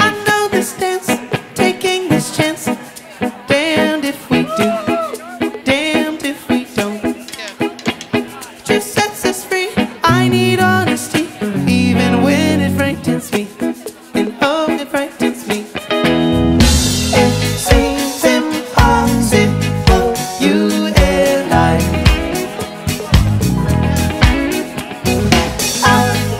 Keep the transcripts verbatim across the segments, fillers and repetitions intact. I know this dance, taking this chance. Damned if we do, damned if we don't. Truth sets us free. I need honesty, even when it frightens me. And oh, it frightens me. It seems impossible, you and I. I'll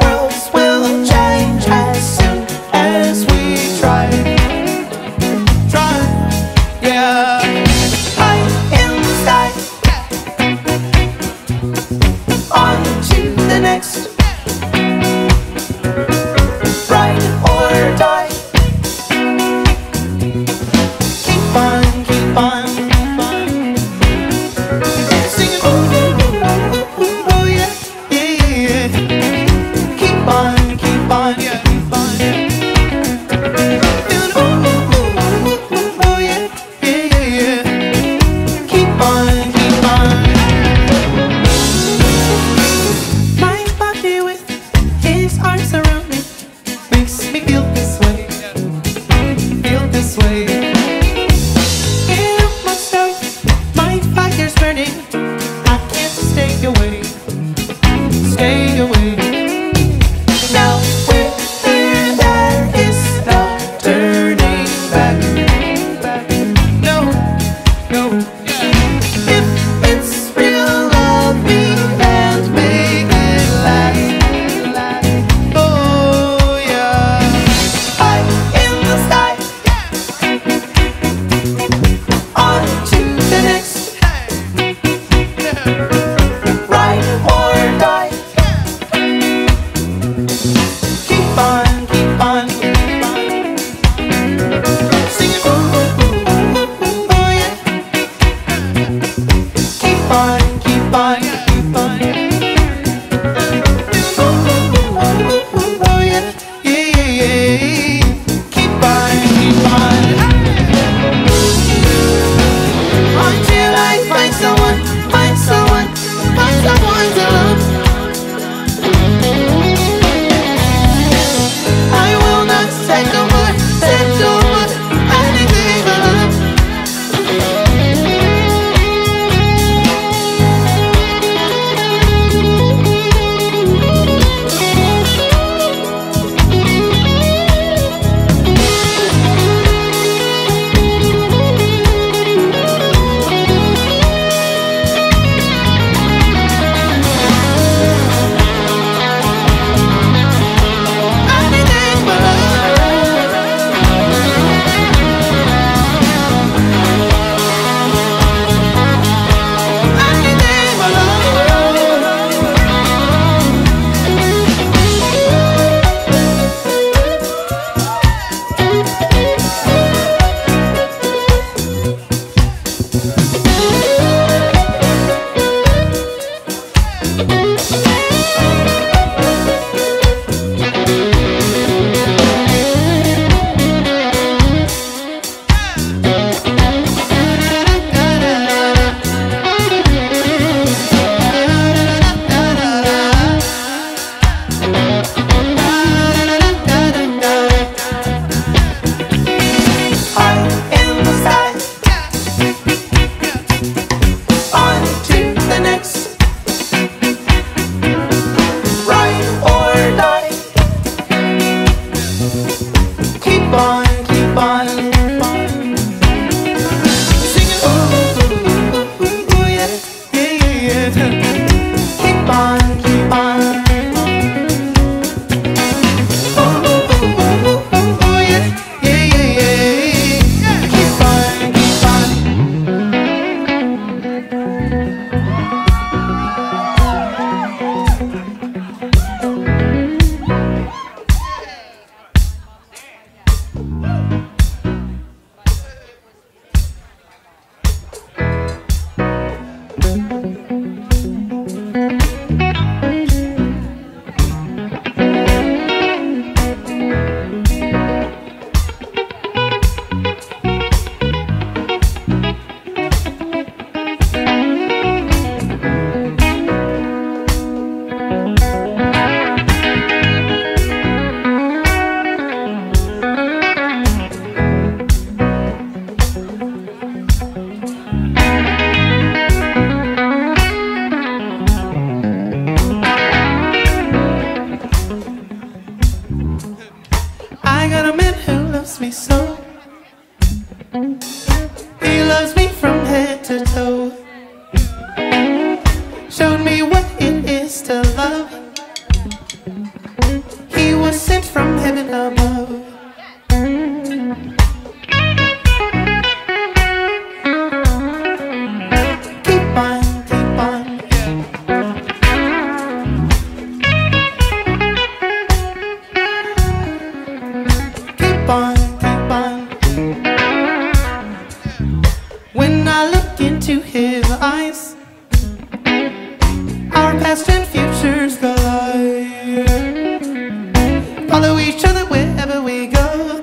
standing above. Keep on, keep on. Keep on, keep on. When I look into his eyes, our past and futures collide. Follow each other wherever we go.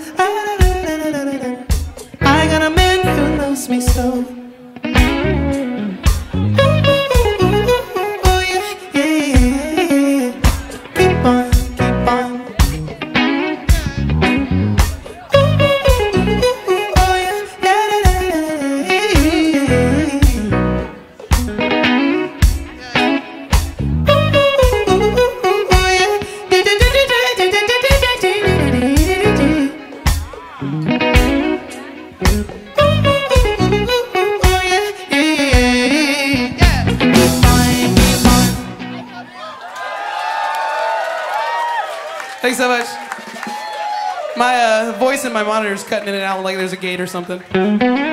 I got a man who loves me so. Oh yeah, yeah. Keep on, keep on. Oh yeah, yeah. Thanks so much. My uh, voice in my monitor is cutting in and out like there's a gate or something.